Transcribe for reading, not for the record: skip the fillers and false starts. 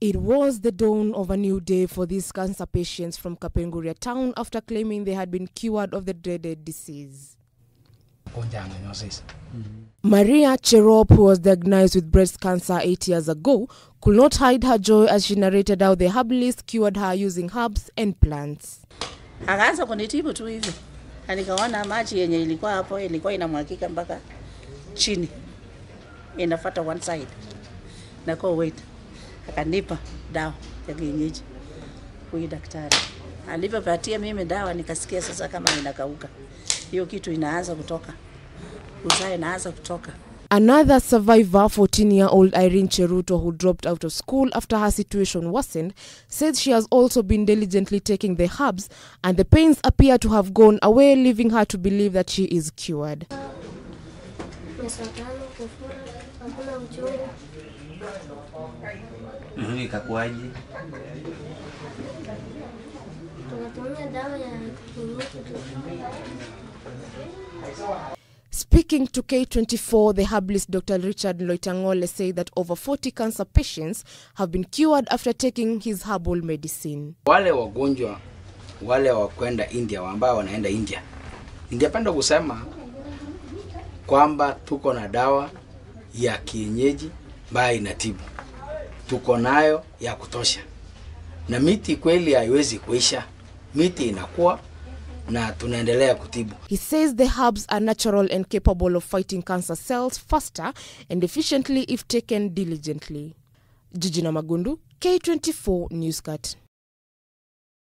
It was the dawn of a new day for these cancer patients from Kapenguria town after claiming they had been cured of the dreaded disease. Maria Cherop, who was diagnosed with breast cancer 8 years ago, could not hide her joy as she narrated how the herbalist cured her using herbs and plants. Another survivor, 14-year-old Irene Cheruto, who dropped out of school after her situation worsened, says she has also been diligently taking the herbs and the pains appear to have gone away, leaving her to believe that she is cured. Speaking to K24, the herbalist Dr. Richard Loitangole said that over 40 cancer patients have been cured after taking his herbal medicine. Wale wagonjwa, wale wakwenda India, wambao wanaenda India. Ningependa kusema kwamba tuko na dawa ya kienyeji ambayo inatibu. Tuko nayo ya kutosha. Na miti kweli haiwezi kuisha. Miti inakuwa. He says the herbs are natural and capable of fighting cancer cells faster and efficiently if taken diligently. Jijina Magundu, K24 News Cut.